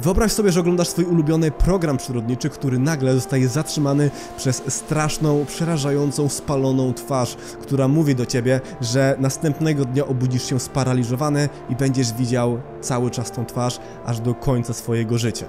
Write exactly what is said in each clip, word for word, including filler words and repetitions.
Wyobraź sobie, że oglądasz swój ulubiony program przyrodniczy, który nagle zostaje zatrzymany przez straszną, przerażającą, spaloną twarz, która mówi do ciebie, że następnego dnia obudzisz się sparaliżowany i będziesz widział cały czas tą twarz aż do końca swojego życia.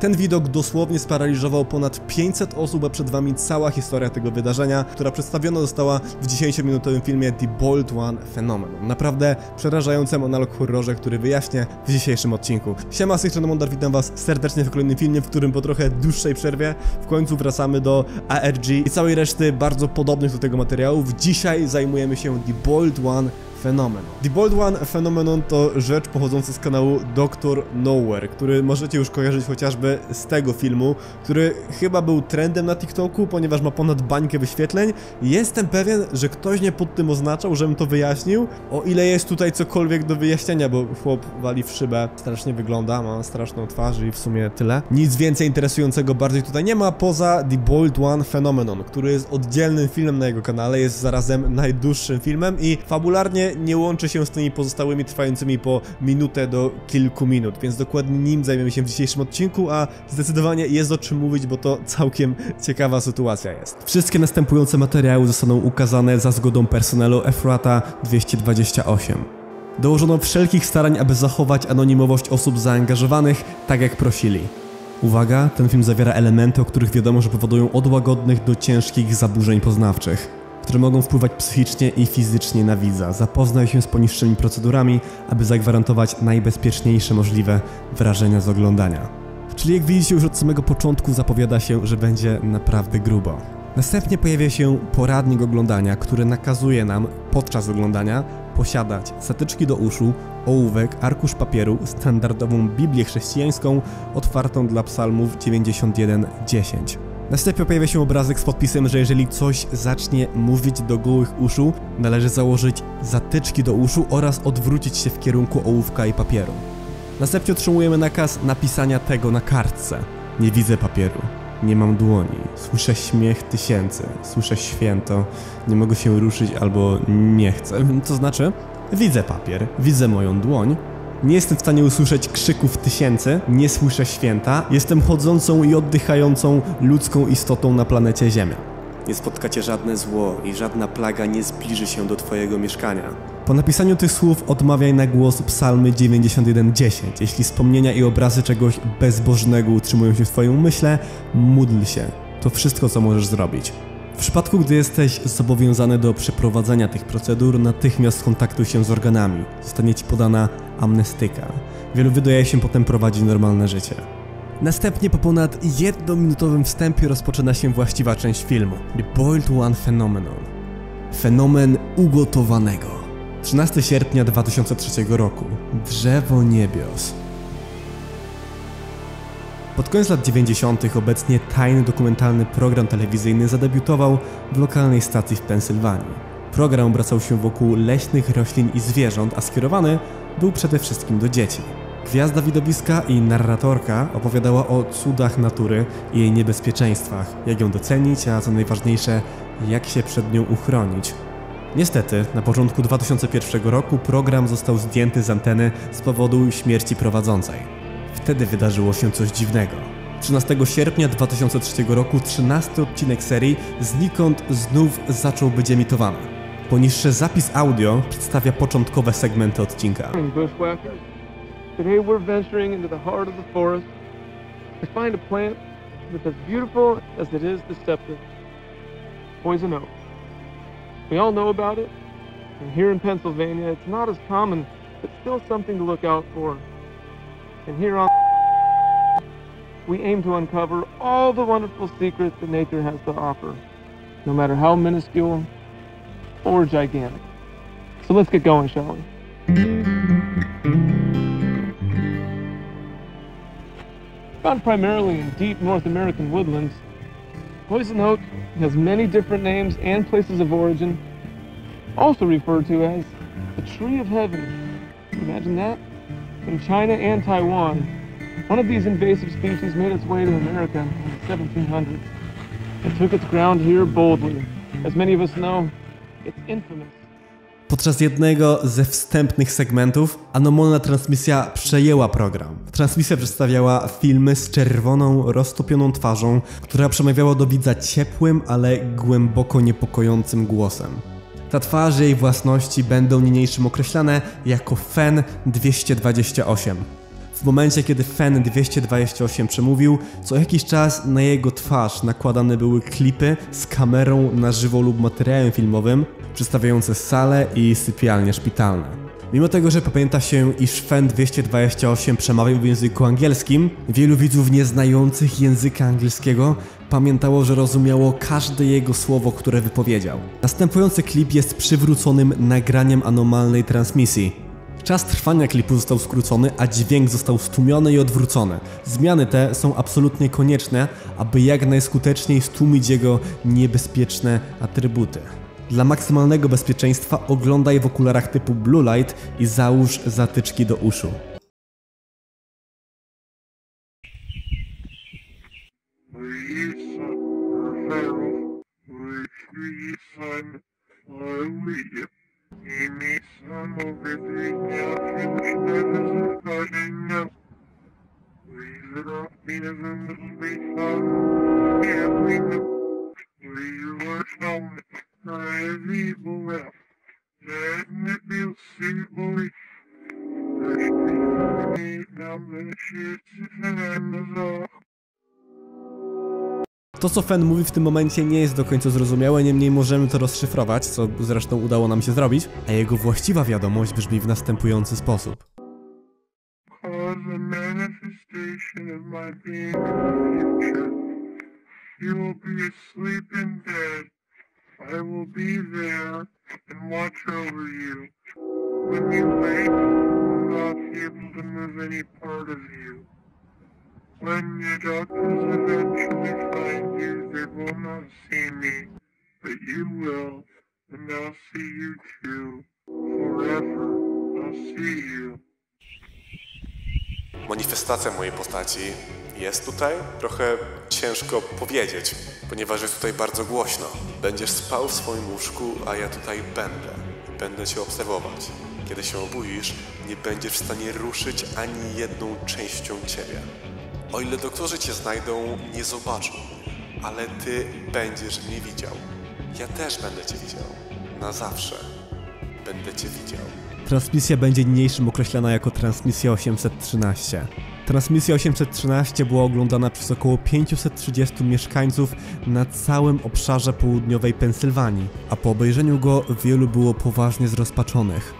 Ten widok dosłownie sparaliżował ponad pięćset osób, a przed wami cała historia tego wydarzenia, która przedstawiona została w dziesięciominutowym filmie The Bold One Phenomenon. Naprawdę przerażającym analog horrorze, który wyjaśnię w dzisiejszym odcinku. Siema, z tej strony Mondar, witam was serdecznie w kolejnym filmie, w którym po trochę dłuższej przerwie w końcu wracamy do A R G i całej reszty bardzo podobnych do tego materiałów. Dzisiaj zajmujemy się The Bold One Phenomenon. The Bold One Phenomenon to rzecz pochodząca z kanału Dr Nowhere, który możecie już kojarzyć chociażby z tego filmu, który chyba był trendem na TikToku, ponieważ ma ponad bańkę wyświetleń. Jestem pewien, że ktoś mnie pod tym oznaczał, żebym to wyjaśnił, o ile jest tutaj cokolwiek do wyjaśnienia, bo chłop wali w szybę, strasznie wygląda, ma straszną twarz i w sumie tyle. Nic więcej interesującego bardziej tutaj nie ma, poza The Bold One Phenomenon, który jest oddzielnym filmem na jego kanale, jest zarazem najdłuższym filmem i fabularnie nie łączy się z tymi pozostałymi trwającymi po minutę do kilku minut, więc dokładnie nim zajmiemy się w dzisiejszym odcinku, a zdecydowanie jest o czym mówić, bo to całkiem ciekawa sytuacja jest. Wszystkie następujące materiały zostaną ukazane za zgodą personelu Ephrata dwieście dwadzieścia osiem. Dołożono wszelkich starań, aby zachować anonimowość osób zaangażowanych, tak jak prosili. Uwaga, ten film zawiera elementy, o których wiadomo, że powodują od łagodnych do ciężkich zaburzeń poznawczych, które mogą wpływać psychicznie i fizycznie na widza. Zapoznaj się z poniższymi procedurami, aby zagwarantować najbezpieczniejsze możliwe wrażenia z oglądania. Czyli jak widzicie, już od samego początku zapowiada się, że będzie naprawdę grubo. Następnie pojawia się poradnik oglądania, który nakazuje nam podczas oglądania posiadać zatyczki do uszu, ołówek, arkusz papieru, standardową Biblię chrześcijańską otwartą dla psalmów dziewięćdziesiąt jeden dziesięć. Następnie pojawia się obrazek z podpisem, że jeżeli coś zacznie mówić do gołych uszu, należy założyć zatyczki do uszu oraz odwrócić się w kierunku ołówka i papieru. Następnie otrzymujemy nakaz napisania tego na kartce. Nie widzę papieru, nie mam dłoni, słyszę śmiech tysięcy, słyszę święto, nie mogę się ruszyć albo nie chcę. To znaczy, widzę papier, widzę moją dłoń. Nie jestem w stanie usłyszeć krzyków tysięcy, nie słyszę święta, jestem chodzącą i oddychającą ludzką istotą na planecie Ziemia. Nie spotka cię żadne zło i żadna plaga nie zbliży się do twojego mieszkania. Po napisaniu tych słów odmawiaj na głos psalmy dziewięćdziesiąt jeden dziesięć. Jeśli wspomnienia i obrazy czegoś bezbożnego utrzymują się w twoim myśle, módl się. To wszystko, co możesz zrobić. W przypadku, gdy jesteś zobowiązany do przeprowadzenia tych procedur, natychmiast kontaktuj się z organami. Zostanie ci podana amnestyka. Wielu wydaje się potem prowadzić normalne życie. Następnie po ponad jednominutowym wstępie rozpoczyna się właściwa część filmu. The Bold One Phenomenon. Fenomen ugotowanego. trzynastego sierpnia dwa tysiące trzeciego roku. Drzewo niebios. Pod koniec lat dziewięćdziesiątych obecnie tajny dokumentalny program telewizyjny zadebiutował w lokalnej stacji w Pensylwanii. Program obracał się wokół leśnych roślin i zwierząt, a skierowany był przede wszystkim do dzieci. Gwiazda widowiska i narratorka opowiadała o cudach natury i jej niebezpieczeństwach, jak ją docenić, a co najważniejsze, jak się przed nią uchronić. Niestety, na początku dwa tysiące pierwszego roku program został zdjęty z anteny z powodu śmierci prowadzącej. Wtedy wydarzyło się coś dziwnego. trzynastego sierpnia dwa tysiące trzeciego roku trzynasty odcinek serii znikąd znów zaczął być emitowany. Poniższy zapis audio przedstawia początkowe segmenty odcinka. And here on we aim to uncover all the wonderful secrets that nature has to offer, no matter how minuscule or gigantic. So let's get going, shall we? Found primarily in deep North American woodlands, poison oak has many different names and places of origin, also referred to as the tree of heaven. Imagine that. In China and Taiwan, one of these invasive species made its way to America in the seventeen hundreds and took its ground here boldly, Podczas jednego ze wstępnych segmentów anomalna transmisja przejęła program. Transmisja przedstawiała filmy z czerwoną, roztopioną twarzą, która przemawiała do widza ciepłym, ale głęboko niepokojącym głosem. Ta twarz i jej własności będą niniejszym określane jako Fen dwieście dwadzieścia osiem. W momencie, kiedy Fen dwieście dwadzieścia osiem przemówił, co jakiś czas na jego twarz nakładane były klipy z kamerą na żywo lub materiałem filmowym przedstawiające salę i sypialnie szpitalne. Mimo tego, że pamięta się, iż Fen dwieście dwadzieścia osiem przemawiał w języku angielskim, wielu widzów nieznających języka angielskiego pamiętało, że rozumiało każde jego słowo, które wypowiedział. Następujący klip jest przywróconym nagraniem anomalnej transmisji. Czas trwania klipu został skrócony, a dźwięk został stłumiony i odwrócony. Zmiany te są absolutnie konieczne, aby jak najskuteczniej stłumić jego niebezpieczne atrybuty. Dla maksymalnego bezpieczeństwa oglądaj w okularach typu Blue Light i załóż zatyczki do uszu. To, co Fen mówi w tym momencie, nie jest do końca zrozumiałe, niemniej możemy to rozszyfrować, co zresztą udało nam się zrobić, a jego właściwa wiadomość brzmi w następujący sposób. When your doctors eventually find you, they will not see me, but you will, and I'll see you too, forever, I'll see you. Manifestacja mojej postaci jest tutaj? Trochę ciężko powiedzieć, ponieważ jest tutaj bardzo głośno. Będziesz spał w swoim łóżku, a ja tutaj będę. Będę cię obserwować. Kiedy się obudzisz, nie będziesz w stanie ruszyć ani jedną częścią ciebie. O ile doktorzy cię znajdą, nie zobaczą, ale ty będziesz mnie widział. Ja też będę cię widział. Na zawsze będę cię widział. Transmisja będzie niniejszym określana jako Transmisja osiemset trzynaście. Transmisja osiemset trzynaście była oglądana przez około pięćset trzydziestu mieszkańców na całym obszarze południowej Pensylwanii, a po obejrzeniu go wielu było poważnie zrozpaczonych.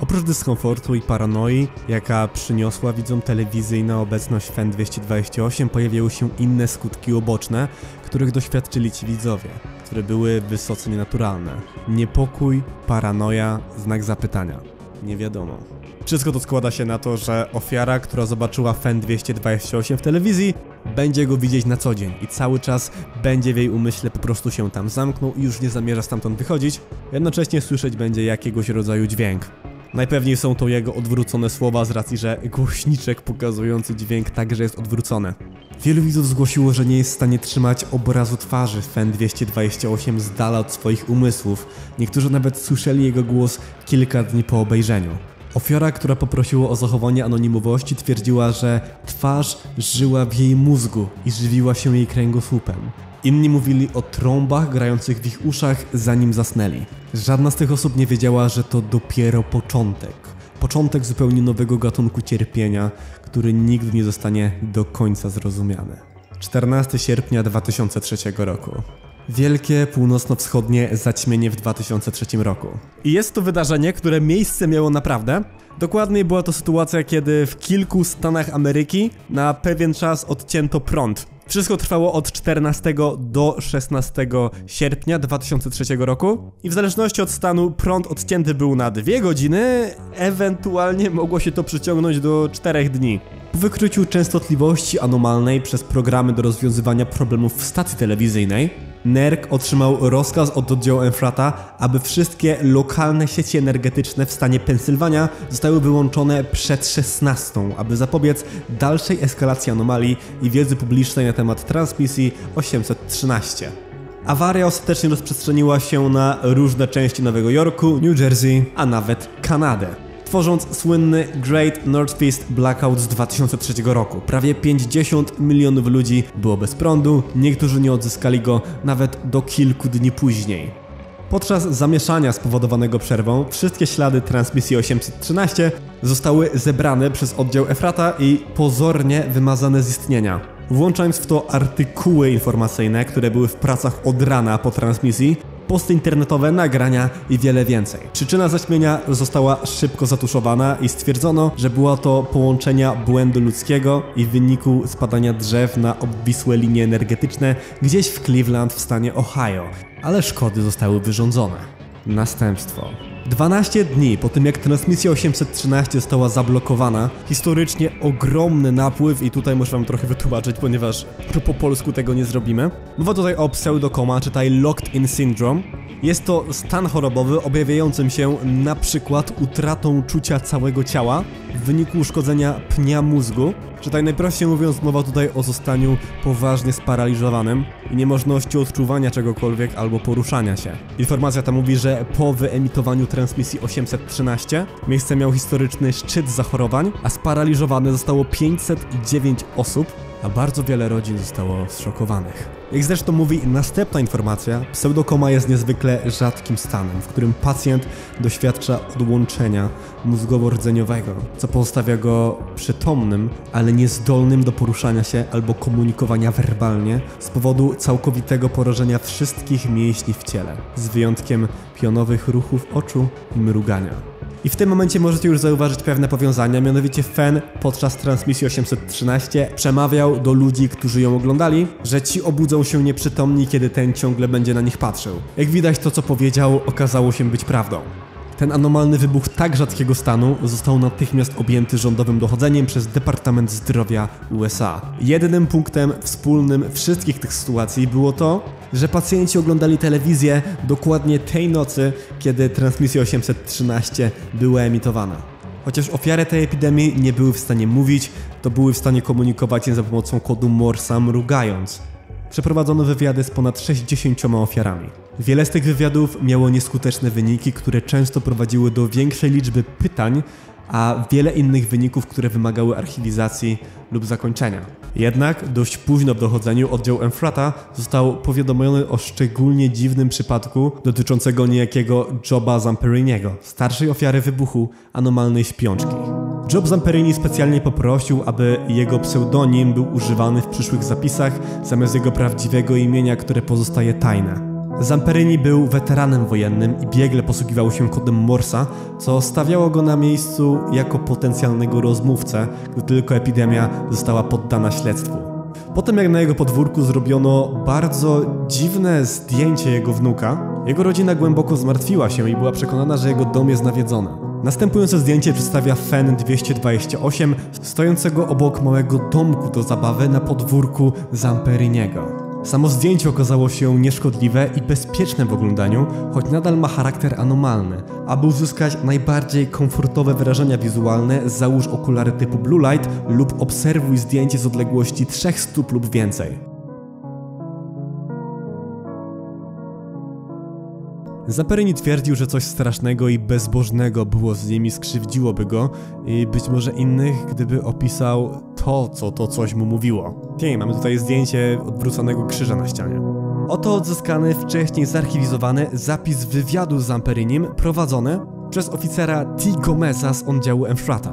Oprócz dyskomfortu i paranoi, jaka przyniosła widzom telewizyjna obecność Fen dwieście dwadzieścia osiem, pojawiały się inne skutki uboczne, których doświadczyli ci widzowie, które były wysoce nienaturalne. Niepokój, paranoja, znak zapytania. Nie wiadomo. Wszystko to składa się na to, że ofiara, która zobaczyła Fen dwieście dwadzieścia osiem w telewizji, będzie go widzieć na co dzień i cały czas będzie w jej umyśle po prostu się tam zamknął i już nie zamierza stamtąd wychodzić, jednocześnie słyszeć będzie jakiegoś rodzaju dźwięk. Najpewniej są to jego odwrócone słowa z racji, że głośniczek pokazujący dźwięk także jest odwrócony. Wielu widzów zgłosiło, że nie jest w stanie trzymać obrazu twarzy Fen dwieście dwadzieścia osiem z dala od swoich umysłów. Niektórzy nawet słyszeli jego głos kilka dni po obejrzeniu. Ofiara, która poprosiła o zachowanie anonimowości, twierdziła, że twarz żyła w jej mózgu i żywiła się jej kręgosłupem. Inni mówili o trąbach grających w ich uszach, zanim zasnęli. Żadna z tych osób nie wiedziała, że to dopiero początek. Początek zupełnie nowego gatunku cierpienia, który nigdy nie zostanie do końca zrozumiany. czternastego sierpnia dwa tysiące trzeciego roku. Wielkie północno-wschodnie zaćmienie w dwa tysiące trzecim roku. I jest to wydarzenie, które miejsce miało naprawdę. Dokładniej była to sytuacja, kiedy w kilku stanach Ameryki na pewien czas odcięto prąd. Wszystko trwało od czternastego do szesnastego sierpnia dwa tysiące trzeciego roku i w zależności od stanu prąd odcięty był na dwie godziny, ewentualnie mogło się to przyciągnąć do czterech dni. Po wykryciu częstotliwości anomalnej przez programy do rozwiązywania problemów w stacji telewizyjnej, N E R C otrzymał rozkaz od oddziału Ephrata, aby wszystkie lokalne sieci energetyczne w stanie Pensylwania zostały wyłączone przed szesnastą, aby zapobiec dalszej eskalacji anomalii i wiedzy publicznej na temat transmisji osiemset trzynaście. Awaria ostatecznie rozprzestrzeniła się na różne części Nowego Jorku, New Jersey, a nawet Kanadę, tworząc słynny Great Northeast Blackout z dwa tysiące trzeciego roku. Prawie pięćdziesiąt milionów ludzi było bez prądu, niektórzy nie odzyskali go nawet do kilku dni później. Podczas zamieszania spowodowanego przerwą wszystkie ślady transmisji osiemset trzynaście zostały zebrane przez oddział Ephrata i pozornie wymazane z istnienia, włączając w to artykuły informacyjne, które były w pracach od rana po transmisji, posty internetowe, nagrania i wiele więcej. Przyczyna zaćmienia została szybko zatuszowana i stwierdzono, że była to połączenia błędu ludzkiego i w wyniku spadania drzew na obwisłe linie energetyczne gdzieś w Cleveland w stanie Ohio, ale szkody zostały wyrządzone. Następstwo. dwanaście dni po tym, jak transmisja osiemset trzynaście została zablokowana, historycznie ogromny napływ, i tutaj muszę wam trochę wytłumaczyć, ponieważ po polsku tego nie zrobimy. Mowa tutaj o pseudokoma, czytaj Locked In Syndrome. Jest to stan chorobowy objawiającym się na przykład utratą czucia całego ciała w wyniku uszkodzenia pnia mózgu. Czytaj najprościej mówiąc, mowa tutaj o zostaniu poważnie sparaliżowanym i niemożności odczuwania czegokolwiek albo poruszania się. Informacja ta mówi, że po wyemitowaniu transmisji osiemset trzynaście miejsce miał historyczny szczyt zachorowań, a sparaliżowane zostało pięćset dziewięć osób, a bardzo wiele rodzin zostało zszokowanych. Jak zresztą mówi następna informacja, pseudokoma jest niezwykle rzadkim stanem, w którym pacjent doświadcza odłączenia mózgowo-rdzeniowego, co pozostawia go przytomnym, ale niezdolnym do poruszania się albo komunikowania werbalnie z powodu całkowitego porażenia wszystkich mięśni w ciele, z wyjątkiem pionowych ruchów oczu i mrugania. I w tym momencie możecie już zauważyć pewne powiązania, mianowicie Fen podczas transmisji osiemset trzynaście przemawiał do ludzi, którzy ją oglądali, że ci obudzą się nieprzytomni, kiedy ten ciągle będzie na nich patrzył. Jak widać, to co powiedział okazało się być prawdą. Ten anomalny wybuch tak rzadkiego stanu został natychmiast objęty rządowym dochodzeniem przez Departament Zdrowia U S A. Jedynym punktem wspólnym wszystkich tych sytuacji było to, że pacjenci oglądali telewizję dokładnie tej nocy, kiedy transmisja osiemset trzynaście była emitowana. Chociaż ofiary tej epidemii nie były w stanie mówić, to były w stanie komunikować się za pomocą kodu Morsa mrugając. Przeprowadzono wywiady z ponad sześćdziesięcioma ofiarami. Wiele z tych wywiadów miało nieskuteczne wyniki, które często prowadziły do większej liczby pytań, a wiele innych wyników, które wymagały archiwizacji lub zakończenia. Jednak dość późno w dochodzeniu oddział Ephrata został powiadomiony o szczególnie dziwnym przypadku dotyczącego niejakiego Joba Zamperiniego, starszej ofiary wybuchu anomalnej śpiączki. Job Zamperini specjalnie poprosił, aby jego pseudonim był używany w przyszłych zapisach zamiast jego prawdziwego imienia, które pozostaje tajne. Zamperini był weteranem wojennym i biegle posługiwał się kodem Morsa, co stawiało go na miejscu jako potencjalnego rozmówcę, gdy tylko epidemia została poddana śledztwu. Po tym, jak na jego podwórku zrobiono bardzo dziwne zdjęcie jego wnuka, jego rodzina głęboko zmartwiła się i była przekonana, że jego dom jest nawiedzony. Następujące zdjęcie przedstawia Fen dwieście dwadzieścia osiem stojącego obok małego domku do zabawy na podwórku Zamperiniego. Samo zdjęcie okazało się nieszkodliwe i bezpieczne w oglądaniu, choć nadal ma charakter anomalny. Aby uzyskać najbardziej komfortowe wyrażenia wizualne, załóż okulary typu Blue Light lub obserwuj zdjęcie z odległości trzech stóp lub więcej. Zamperini twierdził, że coś strasznego i bezbożnego było z nimi, skrzywdziłoby go i być może innych, gdyby opisał to, co to coś mu mówiło. Okej, mamy tutaj zdjęcie odwróconego krzyża na ścianie. Oto odzyskany, wcześniej zarchiwizowany zapis wywiadu z Zamperinim prowadzony przez oficera T. Gomeza z oddziału Ephrata.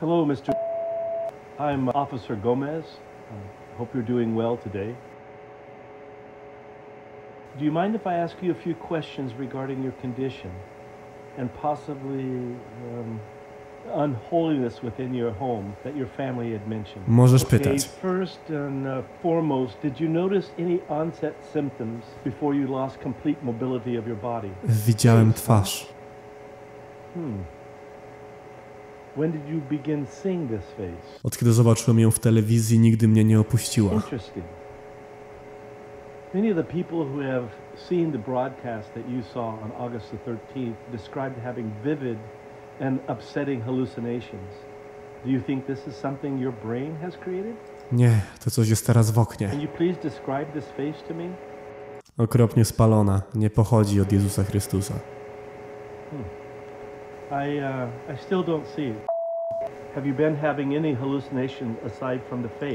Hello, mister I'm Officer Gomez. I hope you're doing well today. Do you mind if I ask you a few questions regarding your condition and possibly um, unholiness within your home that your family had mentioned? Możesz pytać. Okay, first and uh, foremost, did you notice any onset symptoms before you lost complete mobility of your body? Widziałem twarz. Hmm. When did you begin seeing this face? Od kiedy zobaczyłem ją w telewizji, nigdy mnie nie opuściła. Interesting. Many of the people who have seen the broadcast that you saw on August the thirteenth described having vivid and upsetting hallucinations. Do you think this is something your brain has created? Nie, to coś jest teraz w oknie. Okropnie spalona, nie pochodzi od Jezusa Chrystusa.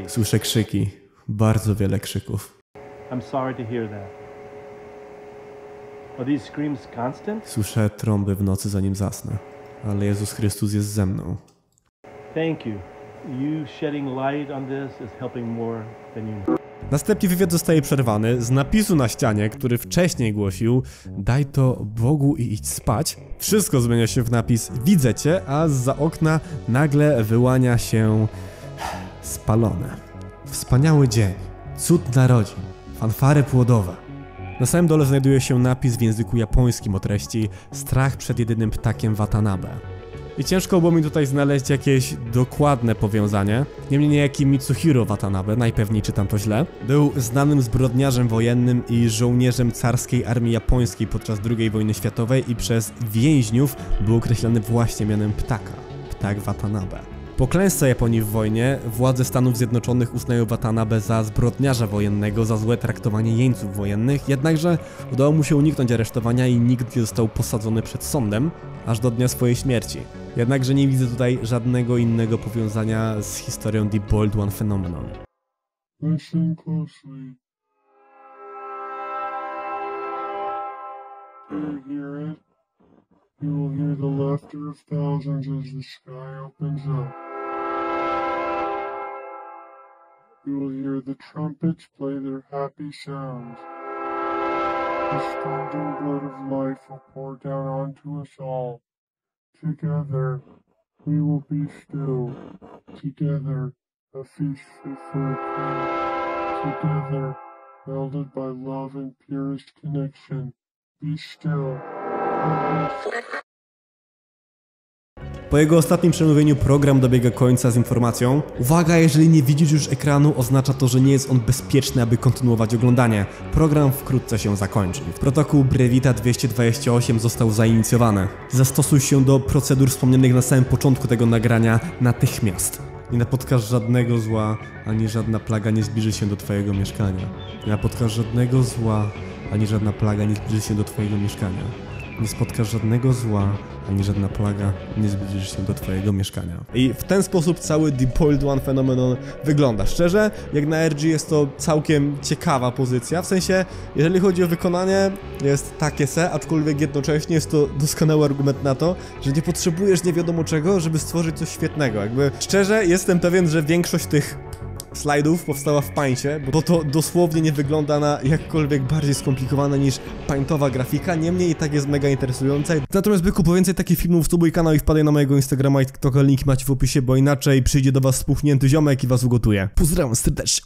Słyszę krzyki, bardzo wiele krzyków. Słyszę trąby w nocy, zanim zasnę, ale Jezus Chrystus jest ze mną. Następnie wywiad zostaje przerwany. Z napisu na ścianie, który wcześniej głosił "Daj to Bogu i idź spać", wszystko zmienia się w napis "Widzę cię", a zza okna nagle wyłania się spalone. Wspaniały dzień, cud narodzin, fanfary płodowe. Na samym dole znajduje się napis w języku japońskim o treści "Strach przed jedynym ptakiem Watanabe". I ciężko było mi tutaj znaleźć jakieś dokładne powiązanie. Niemniej niejaki Mitsuhiro Watanabe, najpewniej czytam to źle, był znanym zbrodniarzem wojennym i żołnierzem carskiej armii japońskiej podczas drugiej wojny światowej i przez więźniów był określany właśnie mianem ptaka, ptak Watanabe. Po klęsce Japonii w wojnie władze Stanów Zjednoczonych uznają Watanabe za zbrodniarza wojennego za złe traktowanie jeńców wojennych, jednakże udało mu się uniknąć aresztowania i nikt nie został posadzony przed sądem, aż do dnia swojej śmierci. Jednakże nie widzę tutaj żadnego innego powiązania z historią The Bold One Phenomenon. The strengthened blood of life will pour down onto us all. Together, we will be still. Together, a feast fit for a king. Together, melded by love and purest connection. Be still. Po jego ostatnim przemówieniu program dobiega końca z informacją: uwaga, jeżeli nie widzisz już ekranu, oznacza to, że nie jest on bezpieczny, aby kontynuować oglądanie. Program wkrótce się zakończy. Protokół Brevita dwieście dwadzieścia osiem został zainicjowany. Zastosuj się do procedur wspomnianych na samym początku tego nagrania natychmiast. Nie napotkasz żadnego zła, ani żadna plaga nie zbliży się do twojego mieszkania. Nie napotkasz żadnego zła, ani żadna plaga nie zbliży się do twojego mieszkania. Nie spotkasz żadnego zła, ani żadna plaga nie zbliży się do twojego mieszkania. I w ten sposób cały The Bold One Phenomenon wygląda. Szczerze, jak na A R G jest to całkiem ciekawa pozycja, w sensie, jeżeli chodzi o wykonanie, jest takie se, aczkolwiek jednocześnie jest to doskonały argument na to, że nie potrzebujesz nie wiadomo czego, żeby stworzyć coś świetnego. Jakby, szczerze, jestem pewien, że większość tych slajdów powstała w Paincie, bo to dosłownie nie wygląda na jakkolwiek bardziej skomplikowane niż paintowa grafika, niemniej i tak jest mega interesująca. Natomiast byku, po więcej takich filmów subuj kanał i wpadaj na mojego Instagrama i TikToka, linki macie w opisie, bo inaczej przyjdzie do was spuchnięty ziomek i was ugotuje. Pozdrawiam serdecznie.